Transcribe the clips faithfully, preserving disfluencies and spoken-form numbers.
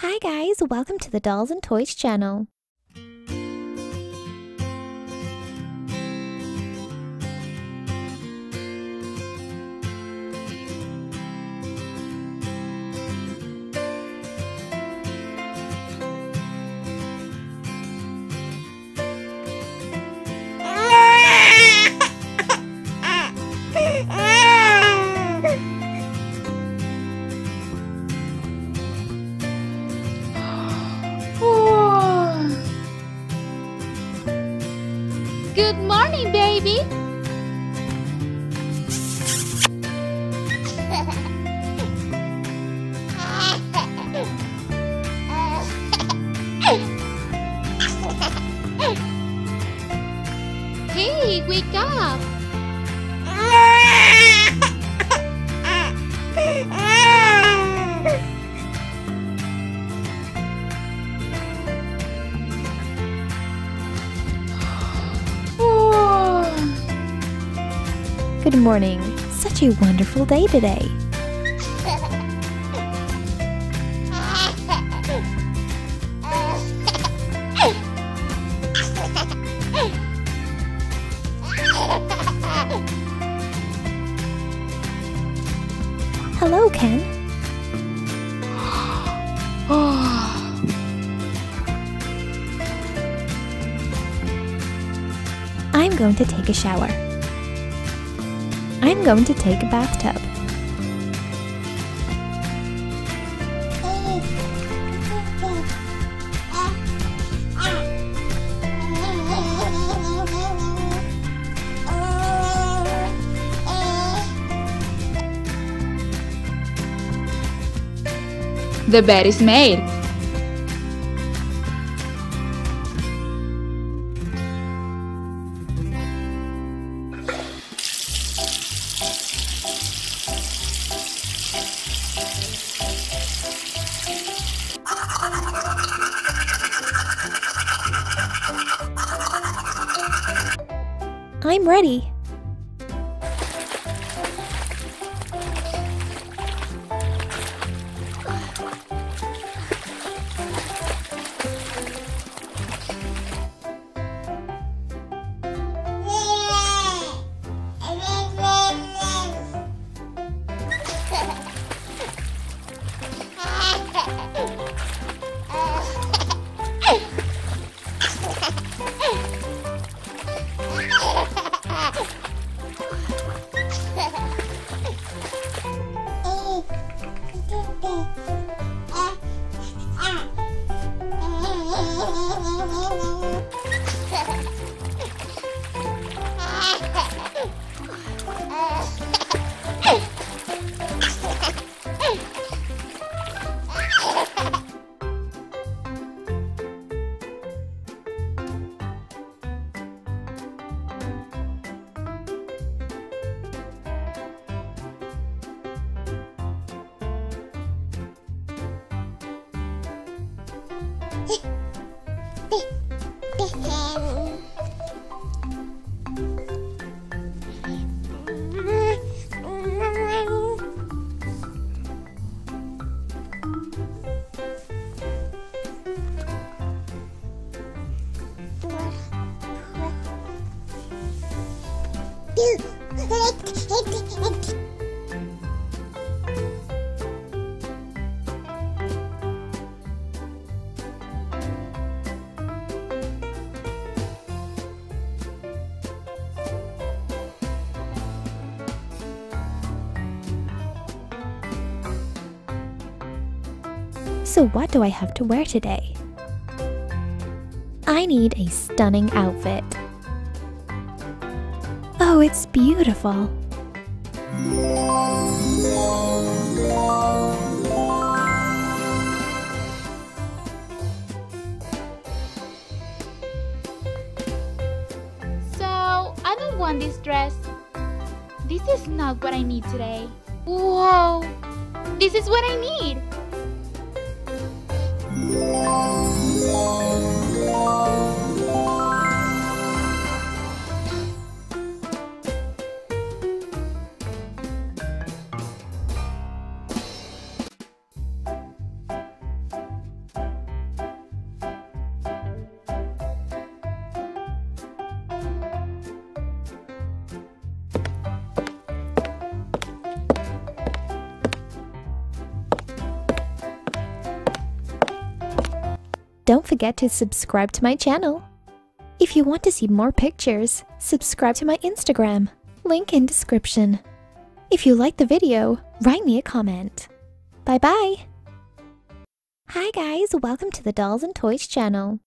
Hi guys, welcome to the Dolls and Toys channel. Good morning, baby. Hey, wake up. Good morning. Such a wonderful day today. Hello, Ken. I'm going to take a shower. I'm going to take a bathtub. The bed is made. I'm ready. So what do I have to wear today? I need a stunning outfit. Oh, it's beautiful. So, I don't want this dress. This is not what I need today. Whoa! This is what I need! Don't forget to subscribe to my channel. If you want to see more pictures, subscribe to my Instagram, link in description. If you like the video, write me a comment. Bye bye! Hi guys, welcome to the Dolls and Toys channel.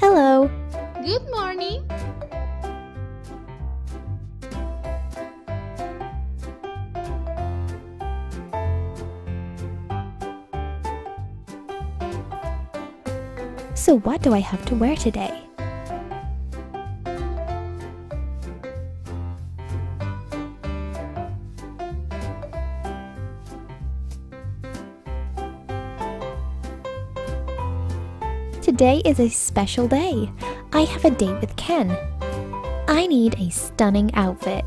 Hello. Good morning. So what do I have to wear today? Today is a special day. I have a date with Ken. I need a stunning outfit.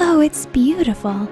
Oh, it's beautiful.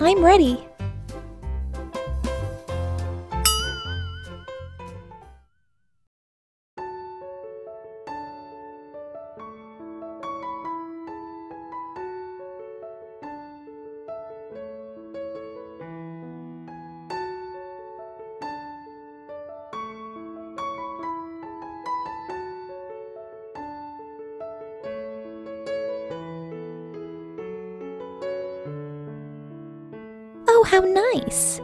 I'm ready. Oh, how nice!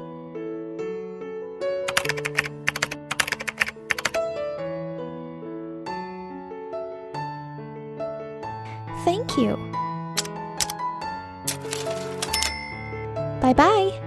Thank you. Bye-bye.